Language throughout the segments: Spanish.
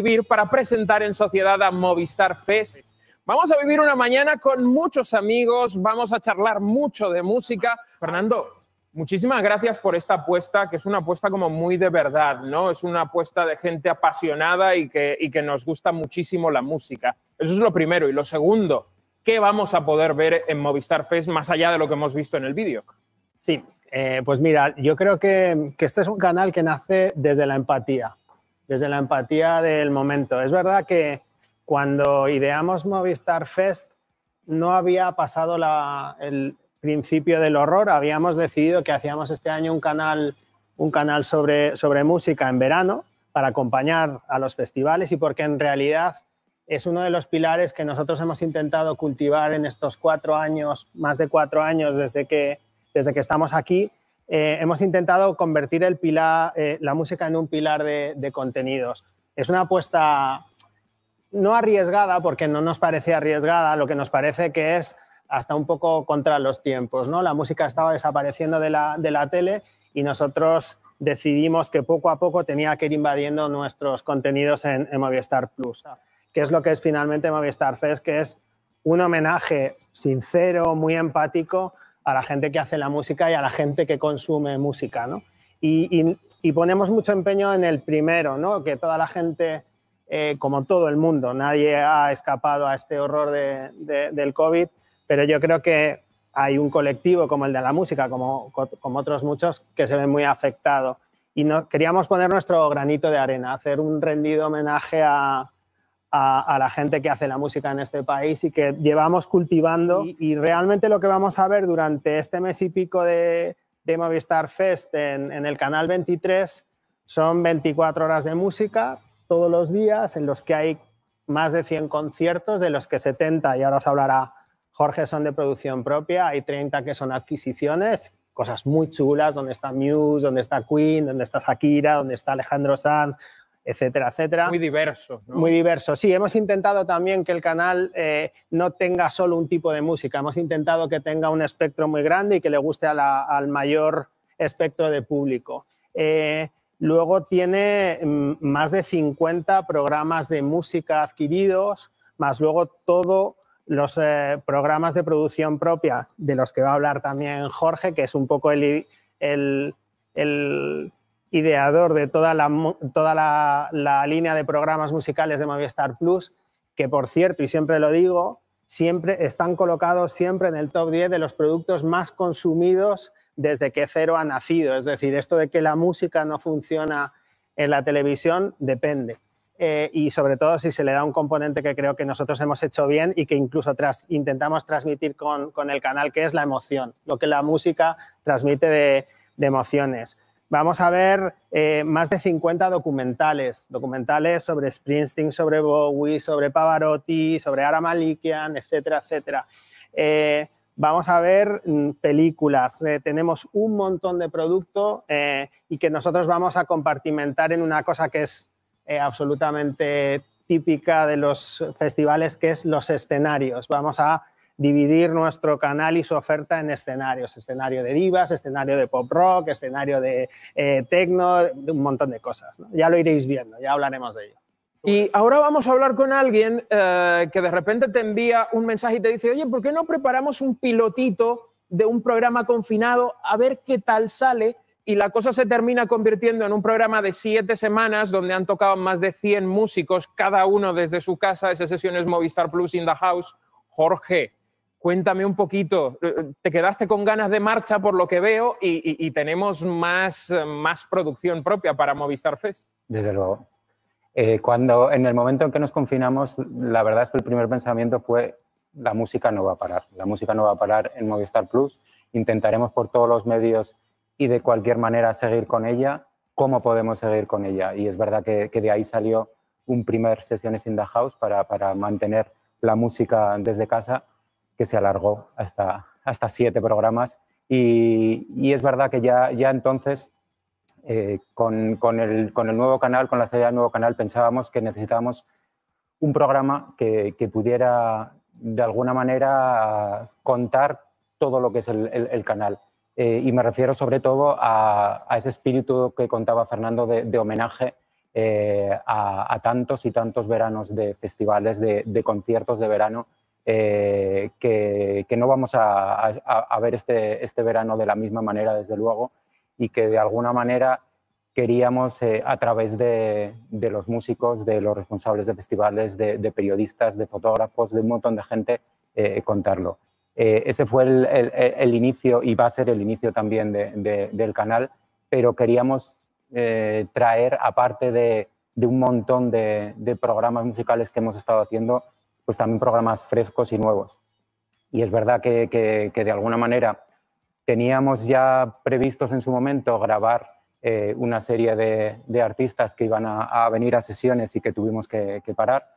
recibir para presentar en sociedad a Movistar Fest. Vamos a vivir una mañana con muchos amigos, vamos a charlar mucho de música. Fernando, muchísimas gracias por esta apuesta, que es una apuesta como muy de verdad, ¿no? Es una apuesta de gente apasionada y que nos gusta muchísimo la música. Eso es lo primero. Y lo segundo, ¿qué vamos a poder ver en Movistar Fest más allá de lo que hemos visto en el vídeo? Sí, pues mira, yo creo que este es un canal que nace desde la empatía del momento. Es verdad que cuando ideamos Movistar Fest no había pasado el principio del horror, habíamos decidido que hacíamos este año un canal sobre música en verano para acompañar a los festivales y porque en realidad es uno de los pilares que nosotros hemos intentado cultivar en estos 4 años, más de 4 años desde que estamos aquí. Hemos intentado convertir la música en un pilar de contenidos. Es una apuesta no arriesgada, porque no nos parece arriesgada, lo que nos parece que es hasta un poco contra los tiempos, ¿no? La música estaba desapareciendo de la tele y nosotros decidimos que poco a poco tenía que ir invadiendo nuestros contenidos en Movistar Plus, que es lo que es finalmente Movistar Fest, que es un homenaje sincero, muy empático a la gente que hace la música y a la gente que consume música, ¿no? Y ponemos mucho empeño en el primero, ¿no? Que toda la gente... como todo el mundo, nadie ha escapado a este horror del COVID, pero yo creo que hay un colectivo como el de la música, como otros muchos, que se ven muy afectado. Y queríamos poner nuestro granito de arena, hacer un rendido homenaje a la gente que hace la música en este país y que llevamos cultivando. Y realmente lo que vamos a ver durante este mes y pico de Movistar Fest en el Canal 23 son 24 horas de música, todos los días, en los que hay más de 100 conciertos, de los que 70, y ahora os hablará Jorge, son de producción propia, hay 30 que son adquisiciones, cosas muy chulas, donde está Muse, donde está Queen, donde está Shakira, donde está Alejandro Sanz, etcétera, etcétera. Muy diverso, ¿no? Muy diverso, sí. Hemos intentado también que el canal no tenga solo un tipo de música, hemos intentado que tenga un espectro muy grande y que le guste al mayor espectro de público. Luego tiene más de 50 programas de música adquiridos, más luego todos los programas de producción propia, de los que va a hablar también Jorge, que es un poco el ideador de toda la línea de programas musicales de Movistar Plus, que por cierto, y siempre lo digo, siempre están colocados siempre en el top 10 de los productos más consumidos desde que Cero ha nacido. Es decir, esto de que la música no funciona en la televisión depende. Y sobre todo si se le da un componente que creo que nosotros hemos hecho bien y que incluso intentamos transmitir con el canal, que es la emoción, lo que la música transmite de emociones. Vamos a ver más de 50 documentales sobre Springsteen, sobre Bowie, sobre Pavarotti, sobre Ara Malikian, etcétera, etcétera. Vamos a ver películas, tenemos un montón de producto y que nosotros vamos a compartimentar en una cosa que es absolutamente típica de los festivales, que es los escenarios. Vamos a dividir nuestro canal y su oferta en escenarios, escenario de divas, escenario de pop rock, escenario de techno, un montón de cosas, ¿no? Ya lo iréis viendo, ya hablaremos de ello. Y ahora vamos a hablar con alguien que de repente te envía un mensaje y te dice, oye, ¿por qué no preparamos un pilotito de un programa confinado a ver qué tal sale? Y la cosa se termina convirtiendo en un programa de 7 semanas donde han tocado más de 100 músicos, cada uno desde su casa. Esa sesión es Movistar Plus in the House. Jorge, cuéntame un poquito. Te quedaste con ganas de marcha por lo que veo y tenemos más producción propia para Movistar Fest. Desde luego. En el momento en que nos confinamos, la verdad es que el primer pensamiento fue la música no va a parar, la música no va a parar en Movistar Plus, intentaremos por todos los medios y de cualquier manera seguir con ella, ¿cómo podemos seguir con ella? Y es verdad que de ahí salió un primer Sesiones in the House para mantener la música desde casa, que se alargó hasta 7 programas y es verdad que ya entonces... Con el nuevo canal, con la salida del nuevo canal, pensábamos que necesitábamos un programa que pudiera, de alguna manera, contar todo lo que es el canal. Y me refiero sobre todo a ese espíritu que contaba Fernando de homenaje a tantos y tantos veranos de festivales, de conciertos de verano que no vamos a ver este verano de la misma manera, desde luego, y que de alguna manera queríamos, a través de los músicos, de los responsables de festivales, de periodistas, de fotógrafos, de un montón de gente, contarlo. Ese fue el inicio y va a ser el inicio también del canal, pero queríamos traer, aparte de un montón de programas musicales que hemos estado haciendo, pues también programas frescos y nuevos. Y es verdad que de alguna manera teníamos ya previstos en su momento grabar una serie de artistas que iban a venir a sesiones y que tuvimos que parar,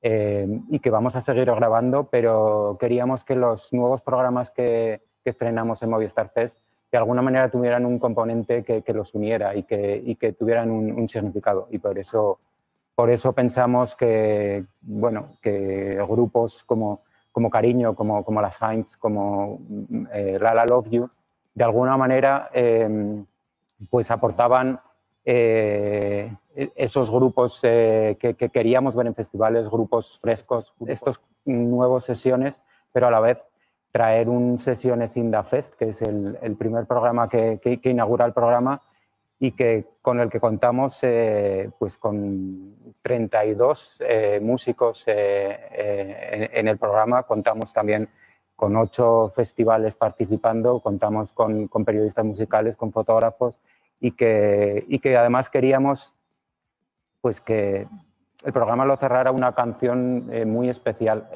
y que vamos a seguir grabando, pero queríamos que los nuevos programas que estrenamos en Movistar Fest de alguna manera tuvieran un componente que los uniera y que tuvieran un significado. Y por eso pensamos que, bueno, que grupos como Cariño, como Las Heinz, como La La Love You, de alguna manera pues aportaban esos grupos que queríamos ver en festivales, grupos frescos, estos nuevos sesiones, pero a la vez traer un Sesiones Indafest, que es el primer programa que inaugura el programa y con el que contamos pues con 32 músicos en el programa. Contamos también con 8 festivales participando, contamos con periodistas musicales, con fotógrafos, y que además queríamos pues que el programa lo cerrara una canción muy especial,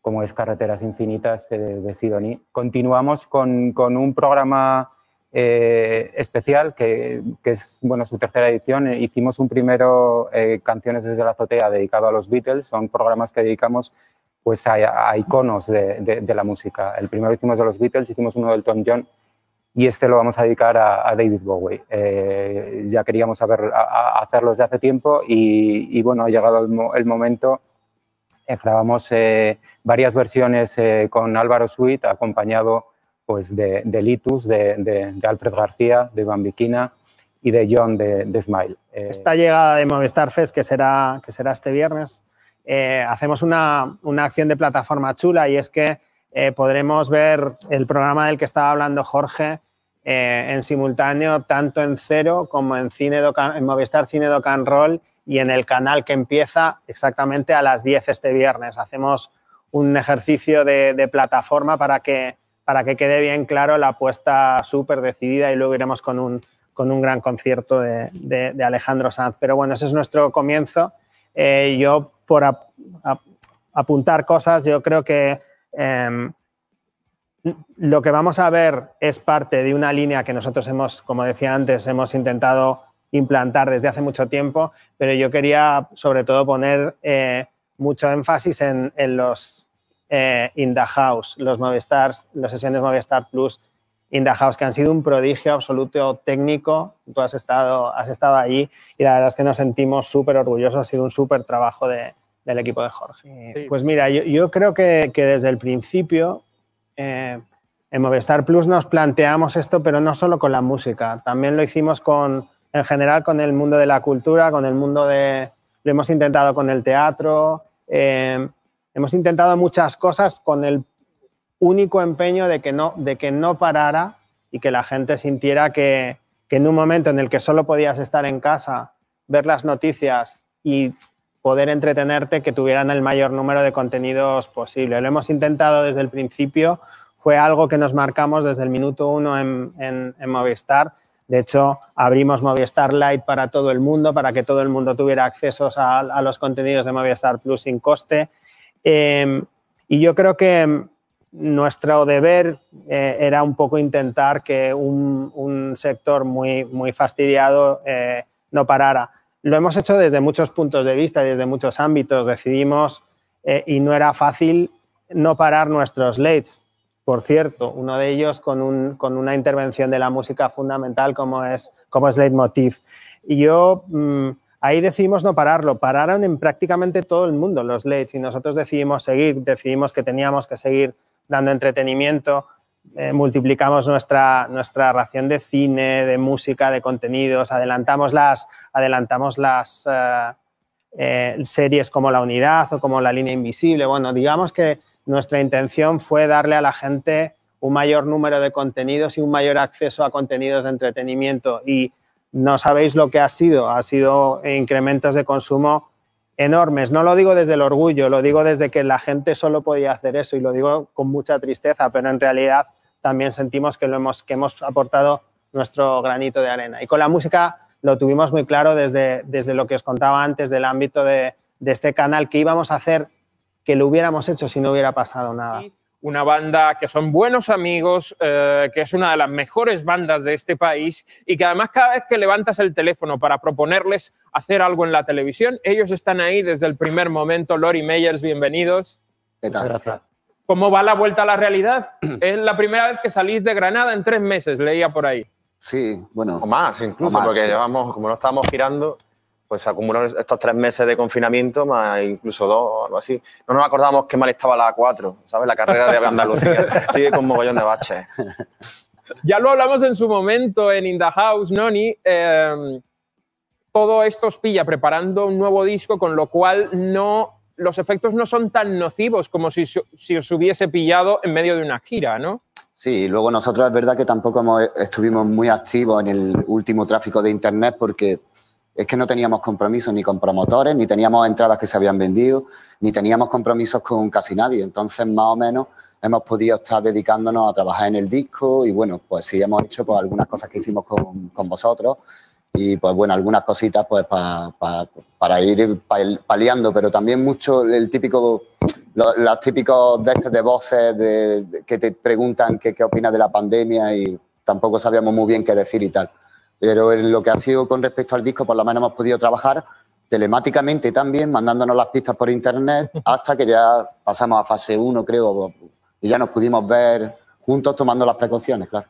como es Carreteras Infinitas de Sidonie. Continuamos con un programa especial que es, bueno, su tercera edición. Hicimos un primero, Canciones desde la azotea, dedicado a los Beatles. Son programas que dedicamos pues, a iconos de la música. El primero hicimos de los Beatles, hicimos uno de Elton John y este lo vamos a dedicar a David Bowie. Ya queríamos hacerlo desde hace tiempo y bueno, ha llegado el momento. Grabamos varias versiones con Álvaro Sweet, acompañado pues, de Litus, de Alfred García, de Van Bikina y de John de Smile. Esta llegada de Movistar Fest, que será este viernes, hacemos una acción de plataforma chula, y es que podremos ver el programa del que estaba hablando Jorge en simultáneo, tanto en Cero como en Movistar Cine Doc and Roll, y en el canal, que empieza exactamente a las 10 este viernes. Hacemos un ejercicio de plataforma para que quede bien claro la apuesta súper decidida, y luego iremos con un gran concierto de Alejandro Sanz. Pero bueno, ese es nuestro comienzo. Yo, por apuntar cosas, yo creo que lo que vamos a ver es parte de una línea que nosotros hemos, como decía antes, hemos intentado implantar desde hace mucho tiempo, pero yo quería sobre todo poner mucho énfasis en los in the house, los Movistars, las sesiones Movistar Plus in the house, que han sido un prodigio absoluto técnico. Tú has estado allí y la verdad es que nos sentimos súper orgullosos. Ha sido un súper trabajo del equipo de Jorge. Sí. Pues mira, yo creo que desde el principio en Movistar Plus nos planteamos esto, pero no solo con la música, también lo hicimos en general con el mundo de la cultura, lo hemos intentado con el teatro, hemos intentado muchas cosas con el único empeño de que no parara y que la gente sintiera que en un momento en el que solo podías estar en casa, ver las noticias y poder entretenerte, que tuvieran el mayor número de contenidos posible. Lo hemos intentado desde el principio, fue algo que nos marcamos desde el minuto 1 en Movistar. De hecho, abrimos Movistar Lite para todo el mundo, para que todo el mundo tuviera acceso a los contenidos de Movistar Plus sin coste. Y yo creo que nuestro deber era un poco intentar que un sector muy, muy fastidiado no parara. Lo hemos hecho desde muchos puntos de vista, desde muchos ámbitos. Decidimos, y no era fácil, no parar nuestros lates. Por cierto, uno de ellos con una intervención de la música fundamental como es Leitmotiv. Y yo, ahí decidimos no pararlo. Pararon en prácticamente todo el mundo los Leits y nosotros decidimos seguir, decidimos que teníamos que seguir dando entretenimiento. multiplicamos nuestra ración de cine, de música, de contenidos, adelantamos las series como La Unidad o como La Línea Invisible. Bueno, digamos que nuestra intención fue darle a la gente un mayor número de contenidos y un mayor acceso a contenidos de entretenimiento, y no sabéis lo que ha sido incrementos de consumo enormes. No lo digo desde el orgullo, lo digo desde que la gente solo podía hacer eso, y lo digo con mucha tristeza, pero en realidad también sentimos que hemos aportado nuestro granito de arena. Y con la música lo tuvimos muy claro desde lo que os contaba antes del ámbito de este canal, que íbamos a hacer que lo hubiéramos hecho si no hubiera pasado nada. Una banda que son buenos amigos, que es una de las mejores bandas de este país, y que además cada vez que levantas el teléfono para proponerles hacer algo en la televisión, ellos están ahí desde el primer momento. Lori Meyers, bienvenidos. ¿Qué tal? Muchas gracias. ¿Cómo va la vuelta a la realidad? Es la primera vez que salís de Granada en 3 meses, leía por ahí. Sí, bueno. O más incluso, o más, porque sí. Llevamos, como no estábamos girando, pues acumularon estos 3 meses de confinamiento, más incluso 2 o algo así. No nos acordamos qué mal estaba la 4, ¿sabes? La carrera de Andalucía sigue con mogollón de baches. Ya lo hablamos en su momento en In the House, Noni. Todo esto os pilla preparando un nuevo disco, con lo cual los efectos no son tan nocivos como si os hubiese pillado en medio de una gira, ¿no? Sí, luego nosotros es verdad que tampoco estuvimos muy activos en el último tráfico de internet, porque es que no teníamos compromisos ni con promotores, ni teníamos entradas que se habían vendido, ni teníamos compromisos con casi nadie. Entonces, más o menos, hemos podido estar dedicándonos a trabajar en el disco, y bueno, pues sí, hemos hecho pues algunas cosas que hicimos con vosotros, y pues bueno, algunas cositas pues para ir paliando, pero también mucho el típico, los típicos de voces que te preguntan qué opinas de la pandemia, y tampoco sabíamos muy bien qué decir y tal. Pero en lo que ha sido con respecto al disco, por lo menos hemos podido trabajar telemáticamente también, mandándonos las pistas por internet, hasta que ya pasamos a fase 1, creo, y ya nos pudimos ver juntos tomando las precauciones, claro.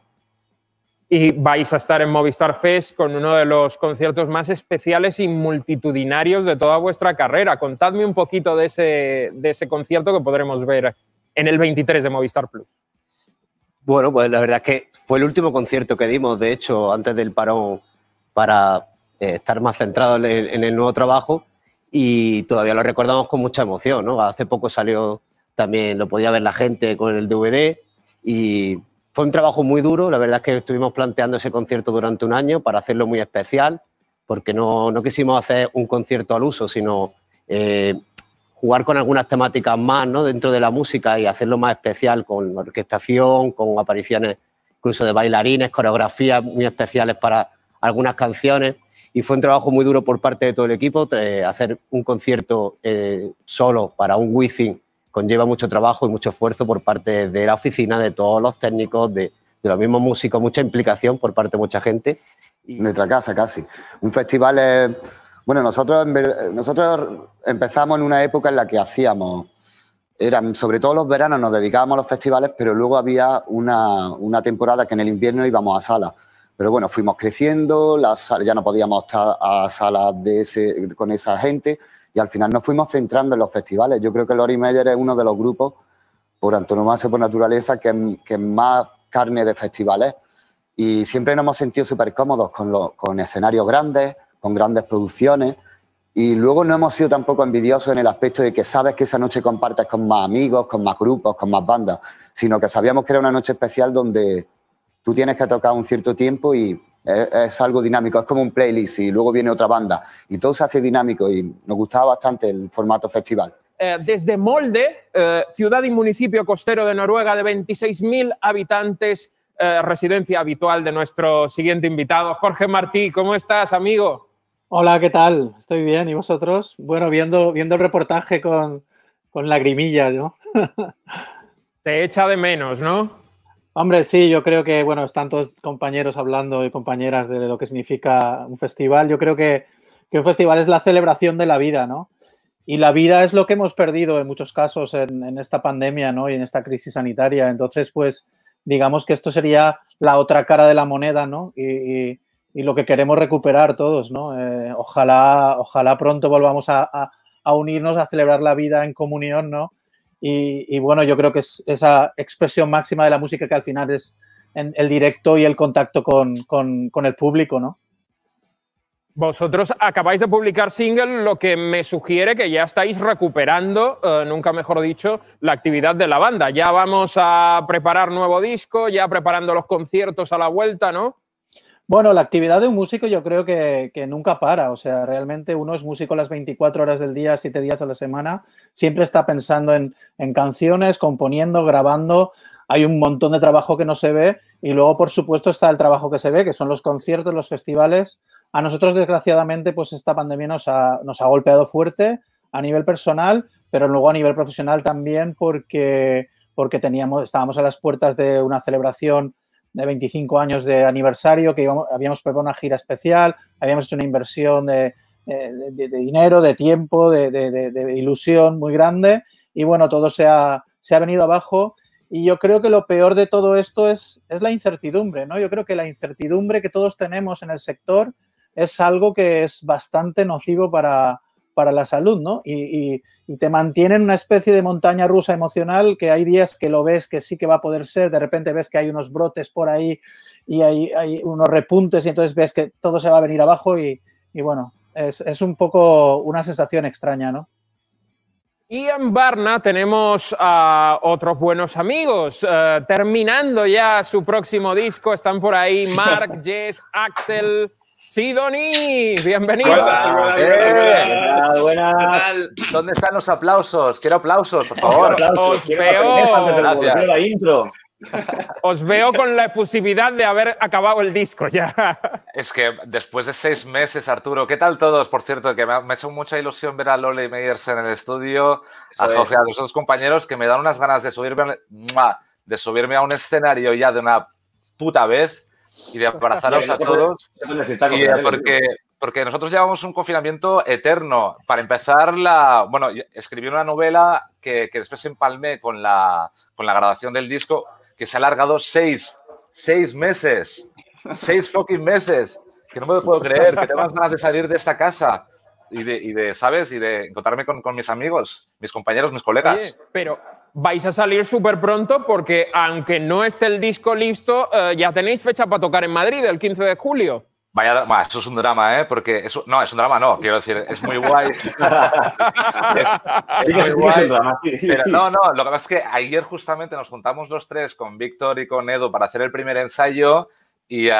Y vais a estar en Movistar Fest con uno de los conciertos más especiales y multitudinarios de toda vuestra carrera. Contadme un poquito de ese concierto que podremos ver en el 23 de Movistar Plus. Bueno, pues la verdad es que fue el último concierto que dimos, de hecho, antes del parón, para estar más centrados en el nuevo trabajo, y todavía lo recordamos con mucha emoción, ¿no? Hace poco salió también, lo podía ver la gente con el DVD, y fue un trabajo muy duro. La verdad es que estuvimos planteando ese concierto durante un año para hacerlo muy especial, porque no quisimos hacer un concierto al uso, sino jugar con algunas temáticas más, ¿no?, dentro de la música, y hacerlo más especial, con orquestación, con apariciones incluso de bailarines, coreografías muy especiales para algunas canciones. Y fue un trabajo muy duro por parte de todo el equipo, hacer un concierto solo para un Wizzing conlleva mucho trabajo y mucho esfuerzo por parte de la oficina, de todos los técnicos, de los mismos músicos, mucha implicación por parte de mucha gente. Y nuestra casa casi. Un festival es... Bueno, nosotros empezamos en una época en la que hacíamos, eran sobre todo los veranos, nos dedicábamos a los festivales, pero luego había una temporada que en el invierno íbamos a salas. Pero bueno, fuimos creciendo, ya no podíamos estar a salas con esa gente, y al final nos fuimos centrando en los festivales. Yo creo que Lori Meyer es uno de los grupos, por antonomasia, por naturaleza, que más carne de festivales. Y siempre nos hemos sentido súper cómodos con escenarios grandes, con grandes producciones, y luego no hemos sido tampoco envidiosos en el aspecto de que sabes que esa noche compartes con más amigos, con más grupos, con más bandas, sino que sabíamos que era una noche especial donde tú tienes que tocar un cierto tiempo y es algo dinámico, es como un playlist y luego viene otra banda y todo se hace dinámico, y nos gustaba bastante el formato festival. Desde Molde, ciudad y municipio costero de Noruega de 26.000 habitantes, residencia habitual de nuestro siguiente invitado, Jorge Martí. ¿Cómo estás, amigo? Hola, ¿qué tal? Estoy bien, ¿y vosotros? Bueno, viendo el reportaje con lagrimillas, ¿no? Te echa de menos, ¿no? Hombre, sí, yo creo que, bueno, están todos compañeros hablando y compañeras de lo que significa un festival. Yo creo que un festival es la celebración de la vida, ¿no? Y la vida es lo que hemos perdido en muchos casos en esta pandemia, ¿no? Y en esta crisis sanitaria. Entonces, pues, digamos que esto sería la otra cara de la moneda, ¿no? Y lo que queremos recuperar todos, ¿no? Ojalá pronto volvamos a unirnos, a celebrar la vida en comunión, ¿no? Y bueno, yo creo que es esa expresión máxima de la música que al final es el directo y el contacto con el público, ¿no? Vosotros acabáis de publicar single, lo que me sugiere que ya estáis recuperando, nunca mejor dicho, la actividad de la banda. Ya vamos a preparar nuevo disco, ya preparando los conciertos a la vuelta, ¿no? Bueno, la actividad de un músico yo creo que nunca para. O sea, realmente uno es músico las 24 horas del día, 7 días a la semana. Siempre está pensando en canciones, componiendo, grabando. Hay un montón de trabajo que no se ve. Y luego, por supuesto, está el trabajo que se ve, que son los conciertos, los festivales. A nosotros, desgraciadamente, pues esta pandemia nos ha golpeado fuerte a nivel personal, pero luego a nivel profesional también, porque estábamos a las puertas de una celebración de 25 años de aniversario, que habíamos preparado una gira especial, habíamos hecho una inversión de dinero, de tiempo, de ilusión muy grande, y bueno, todo se ha venido abajo. Y yo creo que lo peor de todo esto es la incertidumbre, ¿no? Yo creo que la incertidumbre que todos tenemos en el sector es algo que es bastante nocivo para la salud, ¿no? Y te mantiene en una especie de montaña rusa emocional, que hay días que lo ves que sí que va a poder ser, de repente ves que hay unos brotes por ahí y hay unos repuntes y entonces ves que todo se va a venir abajo y bueno, es un poco una sensación extraña, ¿no? Y en Barna tenemos a otros buenos amigos, terminando ya su próximo disco. Están por ahí Marc, Jess, Axel, Sidonie, bienvenido. Hola, buenas. ¿Dónde están los aplausos? Quiero aplausos, por favor. Os veo la intro. Os veo con la efusividad de haber acabado el disco ya. Es que después de 6 meses, Arturo, ¿qué tal todos? Por cierto, que me ha hecho mucha ilusión ver a Lori Meyers en el estudio, a José, a los otros compañeros, que me dan unas ganas de subirme a un escenario ya de una puta vez y de abrazaros a todos. Porque nosotros llevamos un confinamiento eterno. Para empezar, bueno, escribí una novela que después empalmé con la grabación del disco, que se ha alargado 6 meses. 6 fucking meses. Que no me lo puedo creer, que tengo más ganas de salir de esta casa ¿sabes? Y de encontrarme con mis amigos, mis compañeros, mis colegas. Oye, pero vais a salir súper pronto porque, aunque no esté el disco listo, ya tenéis fecha para tocar en Madrid, el 15 de julio. Vaya, bueno, eso es un drama, ¿eh? Porque eso, no, es un drama, no, quiero decir, es muy guay. es muy guay, pero no, lo que pasa es que ayer justamente nos juntamos los tres con Víctor y con Edu para hacer el primer ensayo y yo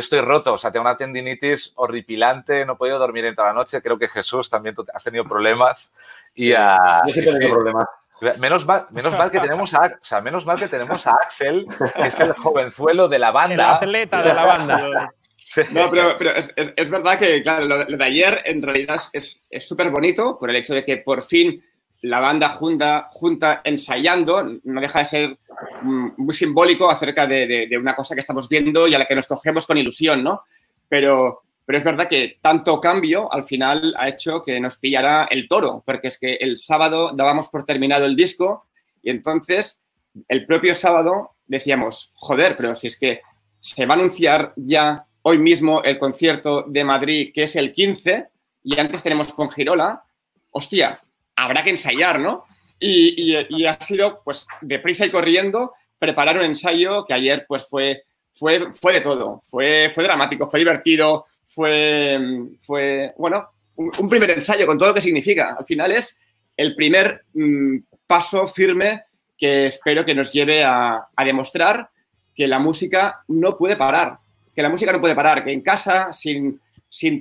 estoy roto, o sea, tengo una tendinitis horripilante, no he podido dormir en toda la noche, creo que Jesús también has tenido problemas. Yo siempre he tenido problemas. Menos mal que tenemos a Axel, que es el jovenzuelo de la banda. El atleta de la banda. No, pero es verdad que, claro, lo de ayer en realidad es súper bonito por el hecho de que por fin la banda junta ensayando. No deja de ser muy simbólico acerca de una cosa que estamos viendo y a la que nos cogemos con ilusión, ¿no? Pero es verdad que tanto cambio al final ha hecho que nos pillara el toro, porque es que el sábado dábamos por terminado el disco y entonces el propio sábado decíamos, joder, pero si es que se va a anunciar ya hoy mismo el concierto de Madrid, que es el 15, y antes tenemos Fongirola. Hostia, habrá que ensayar, ¿no? Y ha sido, pues, deprisa y corriendo, preparar un ensayo que ayer, pues, fue de todo. Fue dramático, fue divertido, fue bueno, un primer ensayo con todo lo que significa. Al final es el primer paso firme que espero que nos lleve a demostrar que la música no puede parar. Que la música no puede parar, que en casa, sin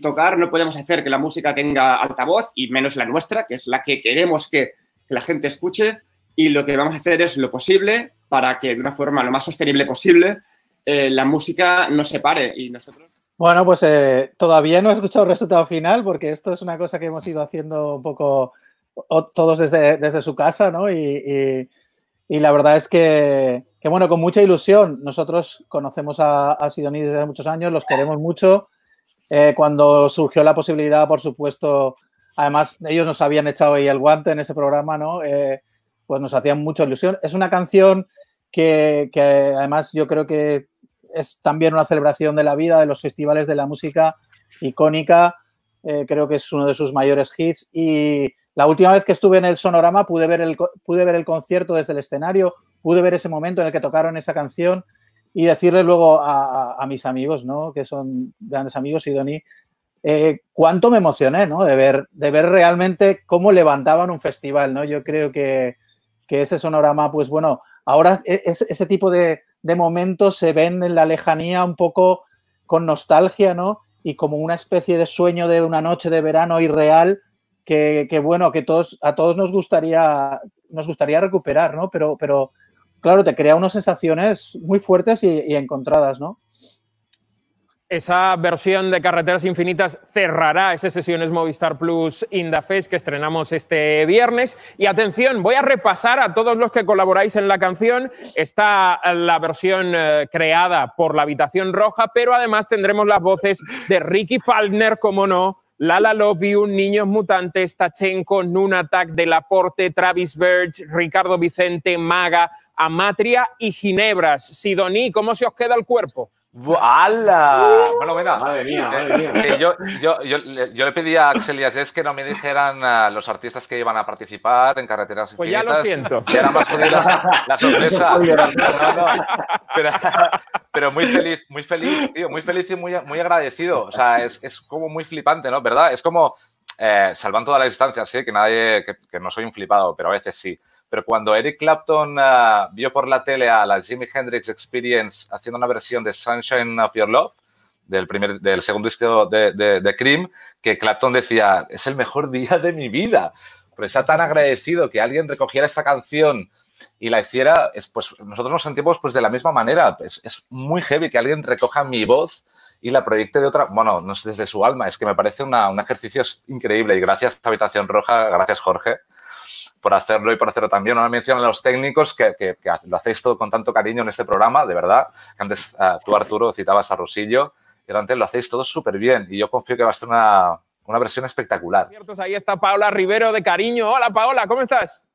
tocar, no podemos hacer que la música tenga altavoz, y menos la nuestra, que es la que queremos que la gente escuche, y lo que vamos a hacer es lo posible para que de una forma lo más sostenible posible la música no se pare. Y nosotros... Bueno, pues todavía no he escuchado el resultado final, porque esto es una cosa que hemos ido haciendo un poco todos desde su casa, ¿no? Y la verdad es que bueno, con mucha ilusión. Nosotros conocemos a Sidonie desde hace muchos años, los queremos mucho. Cuando surgió la posibilidad, por supuesto, además ellos nos habían echado ahí el guante en ese programa, ¿no? Pues nos hacían mucha ilusión. Es una canción que además yo creo que es también una celebración de la vida, de los festivales de la música icónica. Creo que es uno de sus mayores hits y La última vez que estuve en el Sonorama pude ver el concierto desde el escenario, pude ver ese momento en el que tocaron esa canción y decirle luego a mis amigos, ¿no?, que son grandes amigos, Sidonie, cuánto me emocioné, ¿no?, de ver realmente cómo levantaban un festival, ¿no? Yo creo que ese Sonorama, pues bueno, ahora ese tipo de momentos se ven en la lejanía un poco con nostalgia, ¿no? Y como una especie de sueño de una noche de verano irreal que bueno, que a todos nos gustaría recuperar, ¿no? Pero claro, te crea unas sensaciones muy fuertes y encontradas, ¿no? Esa versión de Carreteras Infinitas cerrará esas sesiones Movistar Plus Indafest que estrenamos este viernes. Y atención, voy a repasar a todos los que colaboráis en la canción. Está la versión creada por La Habitación Roja, pero además tendremos las voces de Ricky Faulkner, como no, La La Love You, Niños Mutantes, Tachenko, Nunatak, Delaporte, Travis Birch, Ricardo Vicente, Maga, Amatria y Ginebras. Sidonie, ¿cómo se os queda el cuerpo? ¡Hala! Bueno, venga. Madre mía, madre mía. Yo le pedí a Axel y a Jess que no me dijeran a los artistas que iban a participar en Carreteras Infinitas. Pues ya lo siento. Y era más la sorpresa. Pero muy feliz, tío. Muy feliz y muy agradecido. O sea, es como muy flipante, ¿no? ¿Verdad? Es como... salvando todas las distancias, sí, que no soy un flipado, pero a veces sí. Pero cuando Eric Clapton vio por la tele a la Jimi Hendrix Experience haciendo una versión de Sunshine of Your Love, del segundo disco de Cream, que Clapton decía, es el mejor día de mi vida. Pero está tan agradecido que alguien recogiera esta canción y la hiciera, pues nosotros nos sentimos pues de la misma manera. Es muy heavy que alguien recoja mi voz y la proyecte de otra, bueno, no sé, desde su alma. Es que me parece un ejercicio increíble y gracias a Habitación Roja, gracias Jorge por hacerlo y por hacerlo también. Una mención a los técnicos que lo hacéis todo con tanto cariño en este programa, de verdad. Antes tú, Arturo, citabas a Rosillo y antes lo hacéis todo súper bien y yo confío que va a ser una versión espectacular. Ahí está Paola Rivero de Cariño. Hola Paola, ¿cómo estás?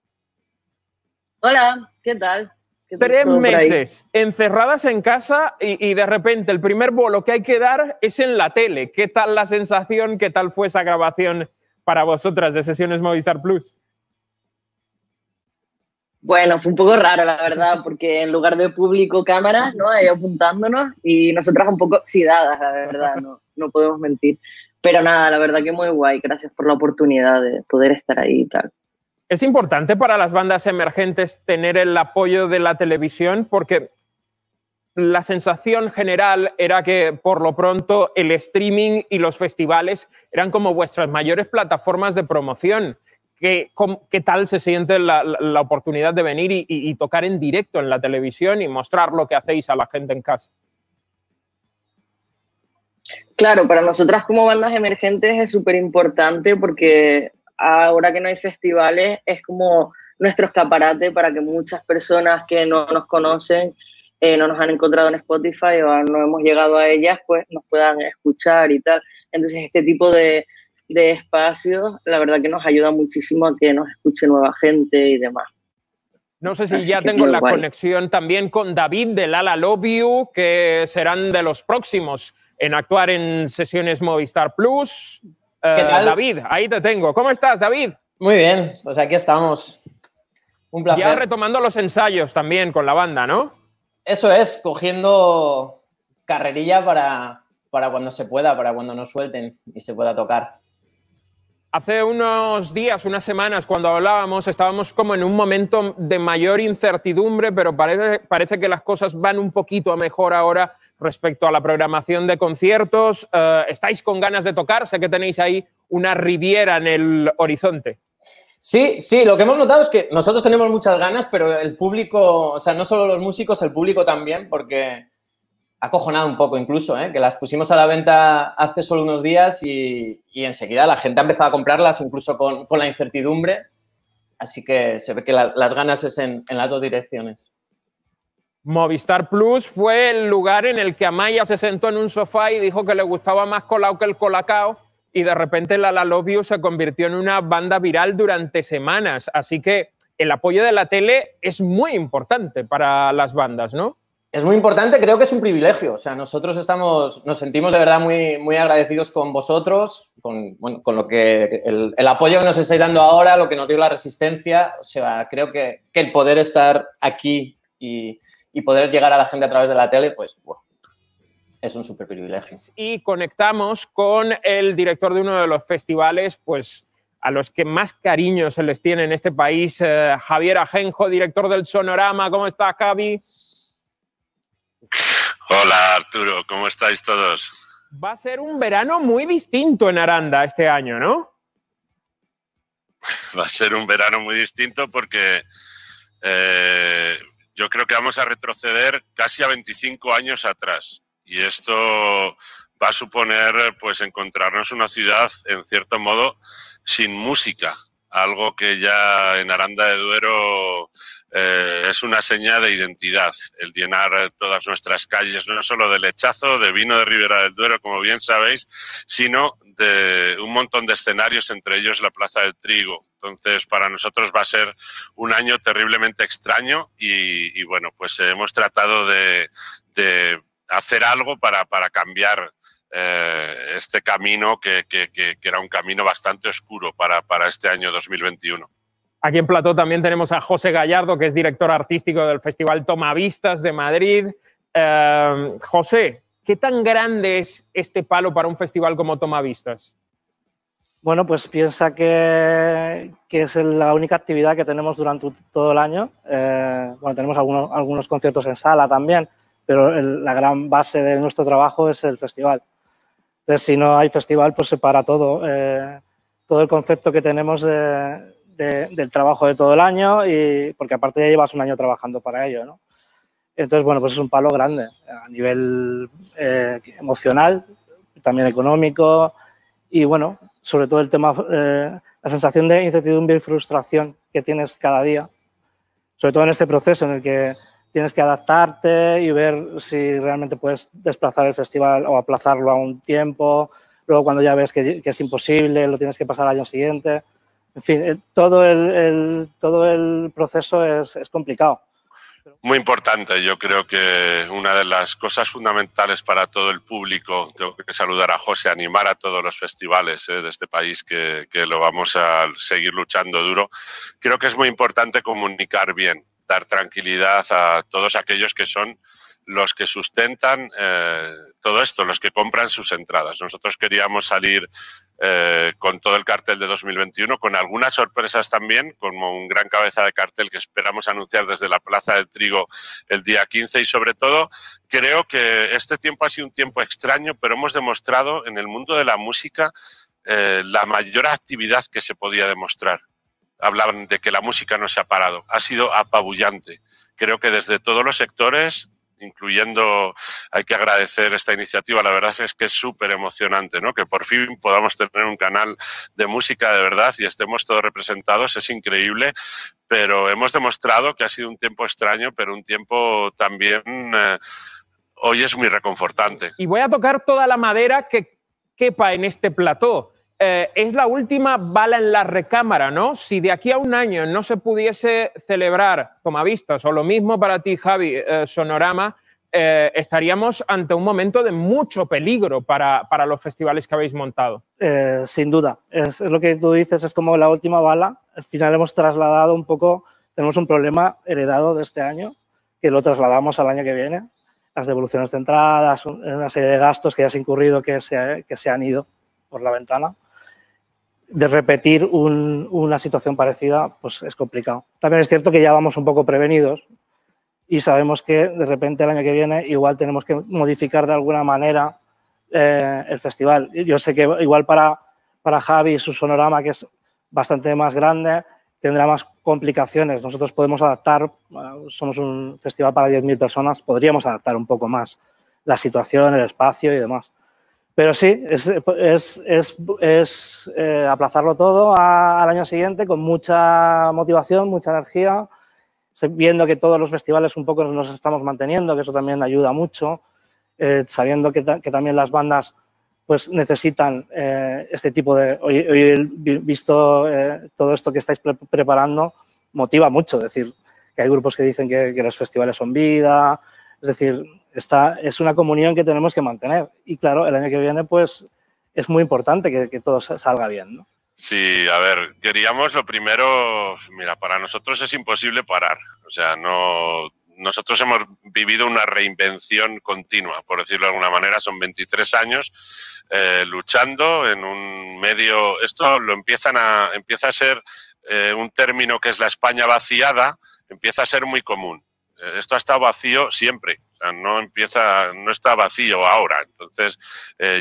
Hola, ¿qué tal? 3 meses encerradas en casa y de repente el primer bolo que hay que dar es en la tele. ¿Qué tal la sensación? ¿Qué tal fue esa grabación para vosotras de Sesiones Movistar Plus? Bueno, fue un poco raro, la verdad, porque en lugar de público, cámaras, ¿no?, ahí apuntándonos y nosotras un poco oxidadas, la verdad, no podemos mentir. Pero nada, la verdad que muy guay. Gracias por la oportunidad de poder estar ahí y tal. Es importante para las bandas emergentes tener el apoyo de la televisión porque la sensación general era que, por lo pronto, el streaming y los festivales eran como vuestras mayores plataformas de promoción. ¿Qué tal se siente la oportunidad de venir y tocar en directo en la televisión y mostrar lo que hacéis a la gente en casa? Claro, para nosotras como bandas emergentes es súper importante porque... ahora que no hay festivales, es como nuestro escaparate para que muchas personas que no nos conocen, no nos han encontrado en Spotify o no hemos llegado a ellas, pues nos puedan escuchar y tal. Entonces, este tipo de espacios, la verdad que nos ayuda muchísimo a que nos escuche nueva gente y demás. No sé si así ya tengo la conexión también con David de La La Love You, que serán de los próximos en actuar en Sesiones Movistar Plus. ¿Qué tal? David, ahí te tengo. ¿Cómo estás, David? Muy bien, pues aquí estamos. Un placer. Ya retomando los ensayos también con la banda, ¿no? Eso es, cogiendo carrerilla para cuando se pueda, para cuando nos suelten y se pueda tocar. Hace unos días, unas semanas, cuando hablábamos, estábamos como en un momento de mayor incertidumbre, pero parece que las cosas van un poquito a mejor ahora. Respecto a la programación de conciertos, ¿estáis con ganas de tocar? Sé que tenéis ahí una Riviera en el horizonte. Sí, lo que hemos notado es que nosotros tenemos muchas ganas, pero el público, o sea, no solo los músicos, el público también, porque ha acojonado un poco incluso, ¿eh? Que las pusimos a la venta hace solo unos días y enseguida la gente ha empezado a comprarlas, incluso con la incertidumbre. Así que se ve que las ganas es en las dos direcciones. Movistar Plus fue el lugar en el que Amaya se sentó en un sofá y dijo que le gustaba más Colau que el Colacao y de repente La La Love You se convirtió en una banda viral durante semanas. Así que el apoyo de la tele es muy importante para las bandas, ¿no? Es muy importante, creo que es un privilegio. O sea, nosotros nos sentimos de verdad muy, muy agradecidos con vosotros, con lo que el apoyo que nos estáis dando ahora, lo que nos dio la Resistencia. O sea, creo que el poder estar aquí y poder llegar a la gente a través de la tele, pues bueno, es un súper privilegio. Y conectamos con el director de uno de los festivales, pues, a los que más cariño se les tiene en este país, Javier Ajenjo, director del Sonorama. ¿Cómo estás, Javi? Hola, Arturo, ¿cómo estáis todos? Va a ser un verano muy distinto en Aranda este año, ¿no? Va a ser un verano muy distinto porque yo creo que vamos a retroceder casi a 25 años atrás. Y esto va a suponer, pues, encontrarnos una ciudad, en cierto modo, sin música. Algo que ya en Aranda de Duero es una seña de identidad, el llenar todas nuestras calles, no solo de lechazo, de vino de Ribera del Duero, como bien sabéis, sino de un montón de escenarios, entre ellos la Plaza del Trigo. Entonces, para nosotros va a ser un año terriblemente extraño y bueno, pues hemos tratado de hacer algo para cambiar este camino que era un camino bastante oscuro para este año 2021. Aquí en plató también tenemos a José Gallardo, que es director artístico del Festival Tomavistas de Madrid. José, ¿qué tan grande es este palo para un festival como Tomavistas? Bueno, pues piensa que es la única actividad que tenemos durante todo el año. Bueno, tenemos algunos conciertos en sala también, pero la gran base de nuestro trabajo es el festival. Entonces, si no hay festival, pues se para todo. Todo el concepto que tenemos del trabajo de todo el año, y porque aparte ya llevas un año trabajando para ello, ¿no? Entonces, bueno, pues es un palo grande a nivel emocional, también económico y, bueno, sobre todo el tema, la sensación de incertidumbre y frustración que tienes cada día, sobre todo en este proceso en el que tienes que adaptarte y ver si realmente puedes desplazar el festival o aplazarlo a un tiempo. Luego, cuando ya ves que es imposible, lo tienes que pasar al año siguiente. En fin, todo el proceso es complicado. Muy importante. Yo creo que una de las cosas fundamentales para todo el público, tengo que saludar a José, animar a todos los festivales de este país que lo vamos a seguir luchando duro. Creo que es muy importante comunicar bien, dar tranquilidad a todos aquellos que son los que sustentan todo esto, los que compran sus entradas. Nosotros queríamos salir con todo el cartel de 2021, con algunas sorpresas también, como un gran cabeza de cartel que esperamos anunciar desde la Plaza del Trigo el día 15 y, sobre todo, creo que este tiempo ha sido un tiempo extraño, pero hemos demostrado en el mundo de la música la mayor actividad que se podía demostrar. Hablaban de que la música no se ha parado. Ha sido apabullante. Creo que desde todos los sectores, incluyendo, hay que agradecer esta iniciativa. La verdad es que es súper emocionante, ¿no? Que por fin podamos tener un canal de música de verdad y estemos todos representados. Es increíble, pero hemos demostrado que ha sido un tiempo extraño, pero un tiempo también hoy es muy reconfortante. Y voy a tocar toda la madera que quepa en este plató. Es la última bala en la recámara, ¿no? Si de aquí a un año no se pudiese celebrar Tomavistas, o lo mismo para ti, Javi, Sonorama, estaríamos ante un momento de mucho peligro para los festivales que habéis montado. Sin duda. Es lo que tú dices, es como la última bala. Al final hemos trasladado un poco, tenemos un problema heredado de este año, que lo trasladamos al año que viene. Las devoluciones de entradas, una serie de gastos que ya se han incurrido, que se han ido por la ventana. De repetir una situación parecida, pues es complicado. También es cierto que ya vamos un poco prevenidos y sabemos que de repente el año que viene igual tenemos que modificar de alguna manera el festival. Yo sé que igual para Javi su Sonorama, que es bastante más grande, tendrá más complicaciones. Nosotros podemos adaptar, somos un festival para 10.000 personas, podríamos adaptar un poco más la situación, el espacio y demás. Pero sí, es aplazarlo todo al año siguiente con mucha motivación, mucha energía, viendo que todos los festivales un poco nos estamos manteniendo, que eso también ayuda mucho, sabiendo que también las bandas, pues, necesitan este tipo de... Hoy visto todo esto que estáis preparando, motiva mucho. Es decir, que hay grupos que dicen que los festivales son vida, Es decir, es una comunión que tenemos que mantener. Y claro, el año que viene, pues, es muy importante que todo salga bien, ¿no? Sí, a ver, queríamos lo primero, mira, para nosotros es imposible parar. O sea, nosotros hemos vivido una reinvención continua, por decirlo de alguna manera. Son 23 años luchando en un medio. Esto lo empieza a ser un término que es la España vaciada, empieza a ser muy común. Esto ha estado vacío siempre. No está vacío ahora. Entonces,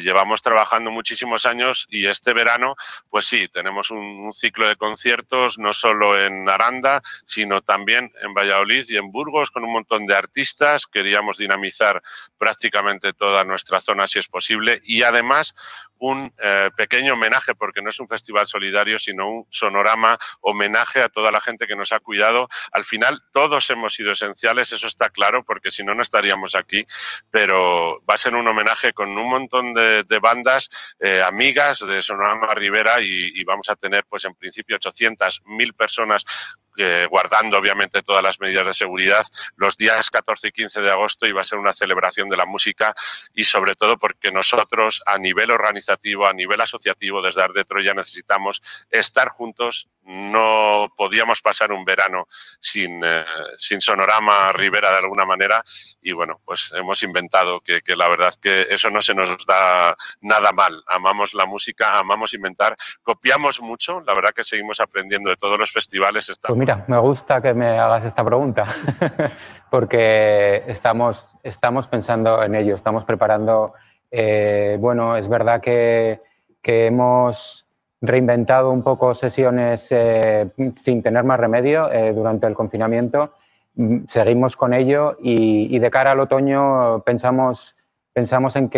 llevamos trabajando muchísimos años y este verano, pues sí, tenemos un ciclo de conciertos, no solo en Aranda, sino también en Valladolid y en Burgos, con un montón de artistas. Queríamos dinamizar prácticamente toda nuestra zona, si es posible, y además un pequeño homenaje, porque no es un festival solidario, sino un sonorama homenaje a toda la gente que nos ha cuidado. Al final, todos hemos sido esenciales, eso está claro, porque si no, no estaríamos aquí, pero va a ser un homenaje con un montón de bandas amigas de Sonorama Ribera y vamos a tener, pues en principio, 800.000 personas guardando obviamente todas las medidas de seguridad los días 14 y 15 de agosto y va a ser una celebración de la música y sobre todo porque nosotros a nivel organizativo, a nivel asociativo desde Art de Troya necesitamos estar juntos. No podíamos pasar un verano sin Sonorama Ribera de alguna manera y bueno, pues hemos inventado que la verdad que eso no se nos da nada mal. Amamos la música, amamos inventar, copiamos mucho, la verdad que seguimos aprendiendo de todos los festivales. Estamos... Mira, me gusta que me hagas esta pregunta, porque estamos pensando en ello, estamos preparando... bueno, es verdad que hemos reinventado un poco sesiones sin tener más remedio durante el confinamiento. Seguimos con ello y de cara al otoño pensamos en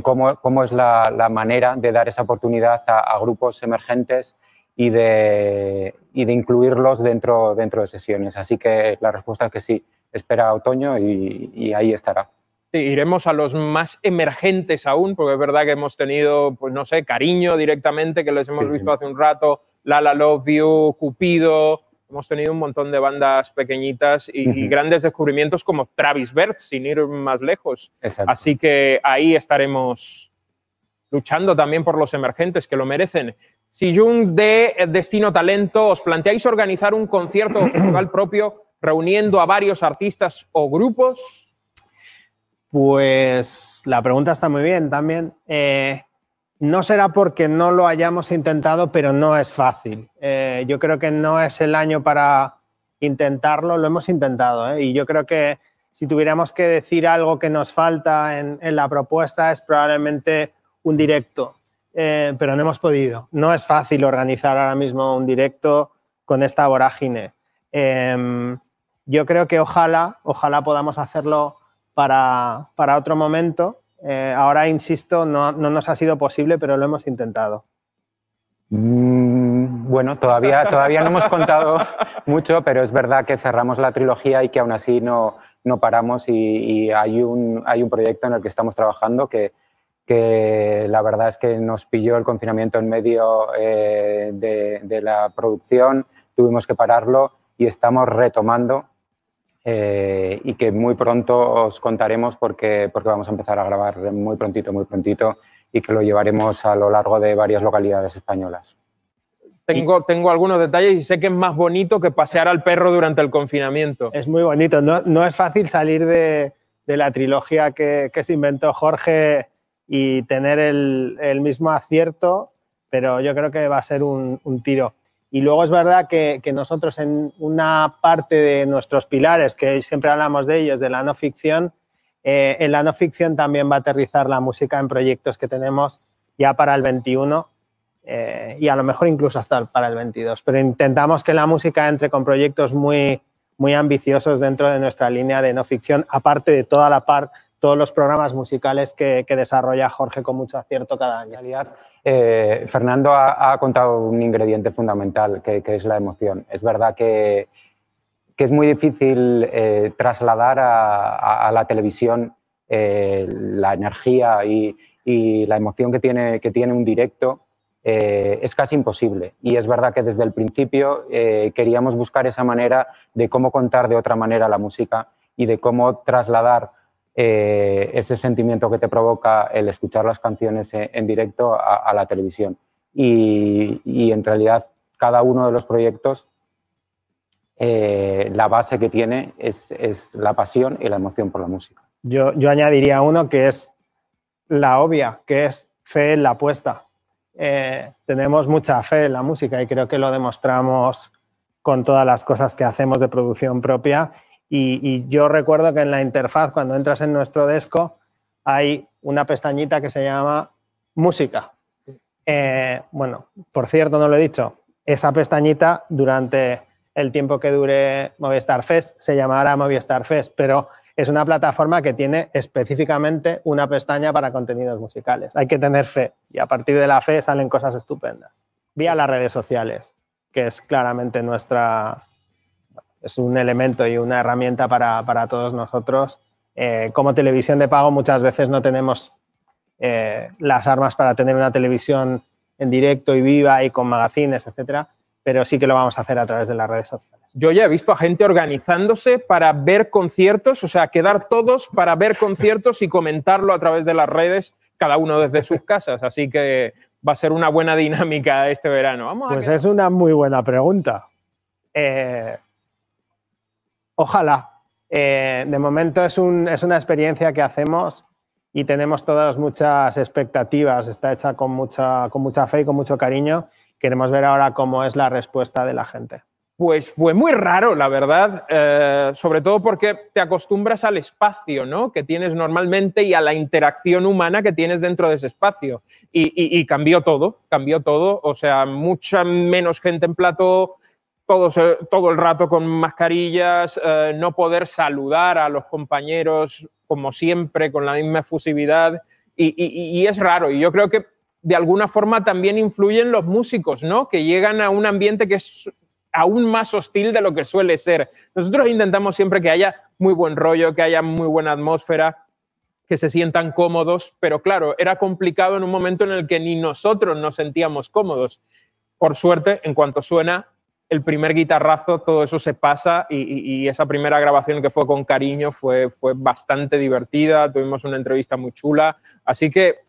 cómo es la manera de dar esa oportunidad a grupos emergentes y de incluirlos dentro de sesiones. Así que la respuesta es que sí, espera otoño y ahí estará. Sí, iremos a los más emergentes aún, porque es verdad que hemos tenido, pues no sé, Cariño directamente, que los hemos visto hace un rato, La La Love You, Cupido, hemos tenido un montón de bandas pequeñitas y grandes descubrimientos como Travis Bert, sin ir más lejos. Exacto. Así que ahí estaremos luchando también por los emergentes, que lo merecen. Sillún de Destino Talento, ¿os planteáis organizar un concierto o festival propio reuniendo a varios artistas o grupos? Pues la pregunta está muy bien también. No será porque no lo hayamos intentado, pero no es fácil. Yo creo que no es el año para intentarlo, lo hemos intentado. Y yo creo que si tuviéramos que decir algo que nos falta en la propuesta es probablemente un directo, pero no hemos podido. No es fácil organizar ahora mismo un directo con esta vorágine. Yo creo que ojalá podamos hacerlo para otro momento. Ahora, insisto, no nos ha sido posible, pero lo hemos intentado. Bueno, todavía no hemos contado mucho, pero es verdad que cerramos la trilogía y que aún así no paramos y hay un proyecto en el que estamos trabajando que la verdad es que nos pilló el confinamiento en medio de la producción, tuvimos que pararlo y estamos retomando. Y que muy pronto os contaremos porque vamos a empezar a grabar muy prontito y que lo llevaremos a lo largo de varias localidades españolas. Tengo algunos detalles y sé que es más bonito que pasear al perro durante el confinamiento. Es muy bonito. No es fácil salir de la trilogía que se inventó Jorge y tener el mismo acierto, pero yo creo que va a ser un tiro. Y luego es verdad que nosotros en una parte de nuestros pilares, que siempre hablamos de ellos, de la no ficción, en la no ficción también va a aterrizar la música en proyectos que tenemos ya para el 21 y a lo mejor incluso hasta para el 22. Pero intentamos que la música entre con proyectos muy, muy ambiciosos dentro de nuestra línea de no ficción, aparte de todos los programas musicales que desarrolla Jorge con mucho acierto cada año. Fernando ha contado un ingrediente fundamental, que es la emoción. Es verdad que es muy difícil trasladar a la televisión la energía y la emoción que tiene un directo. Es casi imposible. Y es verdad que desde el principio queríamos buscar esa manera de cómo contar de otra manera la música y de cómo trasladar ese sentimiento que te provoca el escuchar las canciones en directo a la televisión. Y en realidad cada uno de los proyectos, la base que tiene es la pasión y la emoción por la música. Yo añadiría uno que es la obvia, que es fe en la apuesta. Tenemos mucha fe en la música y creo que lo demostramos con todas las cosas que hacemos de producción propia. Y yo recuerdo que en la interfaz, cuando entras en nuestro disco, hay una pestañita que se llama Música. Bueno, por cierto, no lo he dicho, esa pestañita durante el tiempo que dure Movistar Fest se llamará Movistar Fest, pero es una plataforma que tiene específicamente una pestaña para contenidos musicales. Hay que tener fe y a partir de la fe salen cosas estupendas. Vía las redes sociales, que es claramente nuestra... Es un elemento y una herramienta para todos nosotros. Como televisión de pago muchas veces no tenemos las armas para tener una televisión en directo y viva y con magazines, etcétera, pero sí que lo vamos a hacer a través de las redes sociales. Yo ya he visto a gente organizándose para ver conciertos, o sea, quedar todos para ver conciertos y comentarlo a través de las redes, cada uno desde sus casas, así que va a ser una buena dinámica este verano. Vamos a quedar. Es una muy buena pregunta. Ojalá. De momento es una experiencia que hacemos y tenemos todas muchas expectativas. Está hecha con mucha fe y con mucho cariño. Queremos ver ahora cómo es la respuesta de la gente. Pues fue muy raro, la verdad, sobre todo porque te acostumbras al espacio, ¿no?, que tienes normalmente y a la interacción humana que tienes dentro de ese espacio. Y cambió todo, o sea, mucha menos gente en plató, todo el rato con mascarillas, no poder saludar a los compañeros como siempre, con la misma efusividad, y es raro. Y yo creo que de alguna forma también influyen los músicos, ¿no?, que llegan a un ambiente que es aún más hostil de lo que suele ser. Nosotros intentamos siempre que haya muy buen rollo, que haya muy buena atmósfera, que se sientan cómodos, pero claro, era complicado en un momento en el que ni nosotros nos sentíamos cómodos. Por suerte, en cuanto suena el primer guitarrazo, todo eso se pasa y esa primera grabación que fue con Cariño fue bastante divertida, tuvimos una entrevista muy chula, así que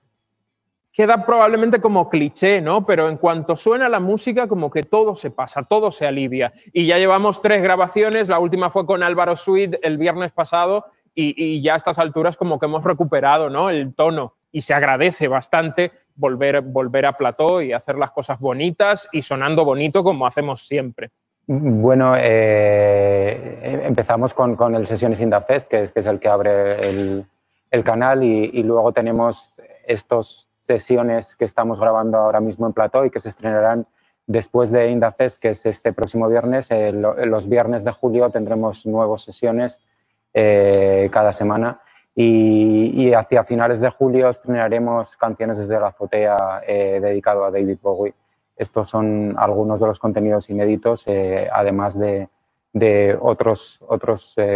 queda probablemente como cliché, ¿no?, pero en cuanto suena la música como que todo se pasa, todo se alivia y ya llevamos 3 grabaciones, la última fue con Álvaro Sweet el viernes pasado y ya a estas alturas como que hemos recuperado, ¿no?, el tono. Y se agradece bastante volver a plató y hacer las cosas bonitas y sonando bonito como hacemos siempre. Bueno, empezamos con el Sesiones Indafest, que es el que abre el canal, y luego tenemos estas sesiones que estamos grabando ahora mismo en plató y que se estrenarán después de Indafest, que es este próximo viernes. Los viernes de julio tendremos nuevas sesiones cada semana. Y hacia finales de julio estrenaremos Canciones desde la azotea, dedicado a David Bowie. Estos son algunos de los contenidos inéditos, además de otros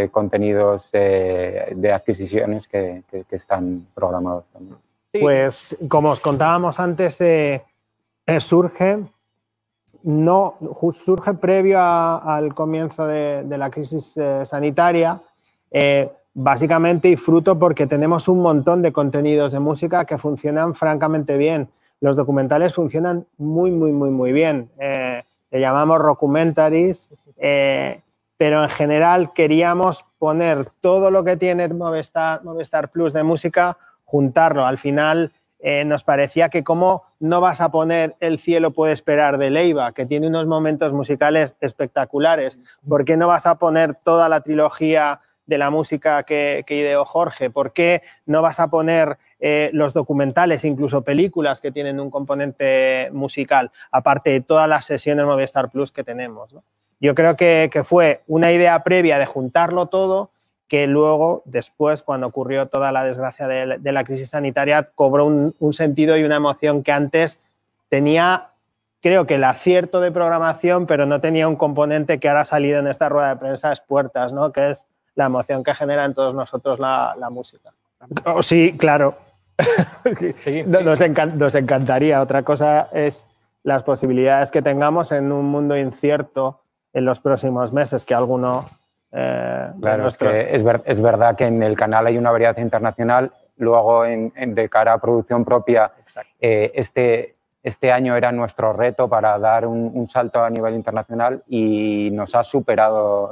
contenidos de adquisiciones que están programados también. Sí. Pues como os contábamos antes, surge previo al comienzo de la crisis sanitaria, básicamente y fruto porque tenemos un montón de contenidos de música que funcionan francamente bien. Los documentales funcionan muy bien. Le llamamos rocumentaries, pero en general queríamos poner todo lo que tiene Movistar Plus de música, juntarlo. Al final nos parecía que cómo no vas a poner El cielo puede esperar de Leiva, que tiene unos momentos musicales espectaculares. ¿Por qué no vas a poner toda la trilogía de la música que ideó Jorge? ¿Por qué no vas a poner los documentales, incluso películas que tienen un componente musical, aparte de todas las sesiones Movistar Plus que tenemos, ¿no? Yo creo que fue una idea previa de juntarlo todo, que luego, después, cuando ocurrió toda la desgracia de la crisis sanitaria, cobró un sentido y una emoción que antes tenía, creo que el acierto de programación, pero no tenía un componente que ahora ha salido en esta rueda de prensa es puertas, ¿no?, que es la emoción que genera en todos nosotros la música. Oh, sí, claro. Sí. Nos encantaría. Otra cosa es las posibilidades que tengamos en un mundo incierto en los próximos meses, que alguno Claro, nuestro... es verdad que en el canal hay una variedad internacional, luego de cara a producción propia, este año era nuestro reto para dar un salto a nivel internacional y nos ha superado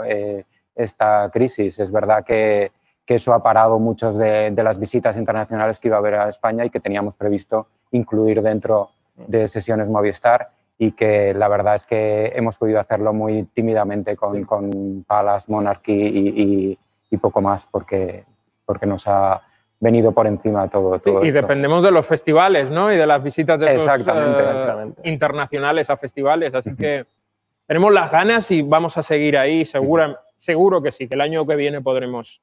esta crisis. Es verdad que eso ha parado muchas de las visitas internacionales que iba a haber a España y que teníamos previsto incluir dentro de sesiones Movistar, y que la verdad es que hemos podido hacerlo muy tímidamente con Palas, Monarchy y poco más, porque nos ha venido por encima todo y esto. Dependemos de los festivales, ¿no? Y de las visitas de exactamente. Internacionales a festivales, así que tenemos las ganas y vamos a seguir ahí, seguro que sí, que el año que viene podremos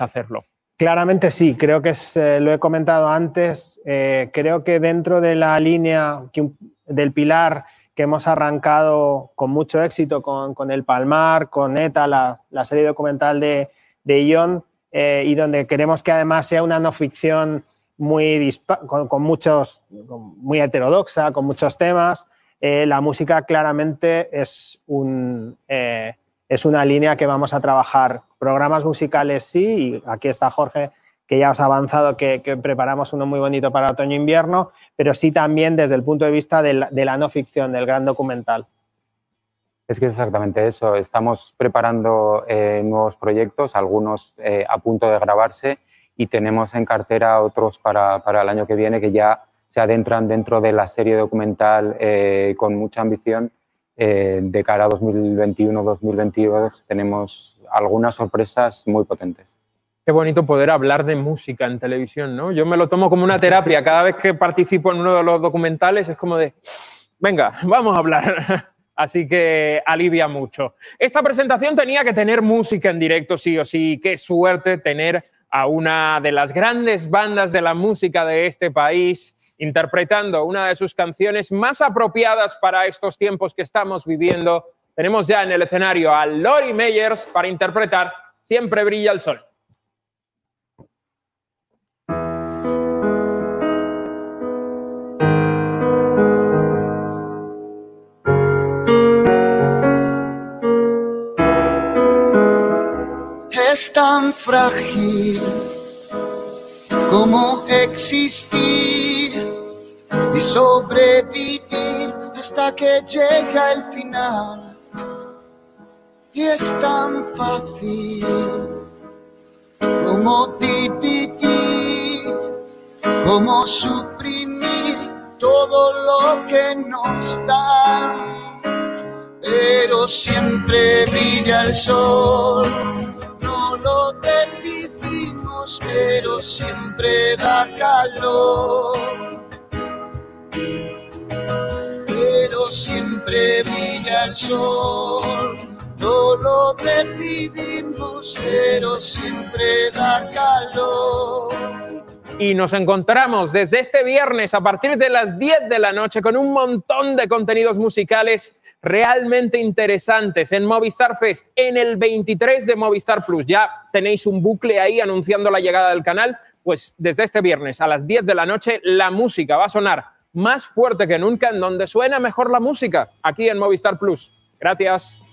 hacerlo. Claramente sí, creo que es, lo he comentado antes, creo que dentro de la línea, del pilar que hemos arrancado con mucho éxito con El Palmar, con ETA, la serie documental de Ion, y donde queremos que además sea una no ficción muy, muy heterodoxa, con muchos temas, la música claramente es una línea que vamos a trabajar. Programas musicales sí, y aquí está Jorge, que ya os ha avanzado que preparamos uno muy bonito para otoño-invierno, pero sí también desde el punto de vista de la no ficción, del gran documental. Es que es exactamente eso. Estamos preparando nuevos proyectos, algunos a punto de grabarse, y tenemos en cartera otros para el año que viene que ya se adentran dentro de la serie documental con mucha ambición. De cara a 2021-2022 tenemos algunas sorpresas muy potentes. Qué bonito poder hablar de música en televisión, ¿no? Yo me lo tomo como una terapia. Cada vez que participo en uno de los documentales es como de, venga, vamos a hablar. Así que alivia mucho. Esta presentación tenía que tener música en directo, sí o sí. Qué suerte tener a una de las grandes bandas de la música de este país interpretando una de sus canciones más apropiadas para estos tiempos que estamos viviendo. Tenemos ya en el escenario a Lori Meyers para interpretar Siempre brilla el sol. Es tan frágil como existir y sobrevivir hasta que llega el final. Y es tan fácil como dividir, como suprimir todo lo que nos dan. Pero siempre brilla el sol, no lo decidimos, pero siempre da calor. Pero siempre brilla el sol, no lo decidimos, pero siempre da calor. Y nos encontramos desde este viernes a partir de las 10 de la noche con un montón de contenidos musicales realmente interesantes en Movistar Fest, en el 23 de Movistar Plus. Ya tenéis un bucle ahí anunciando la llegada del canal. Pues desde este viernes a las 10 de la noche la música va a sonar más fuerte que nunca, en donde suena mejor la música, aquí en Movistar Plus. Gracias.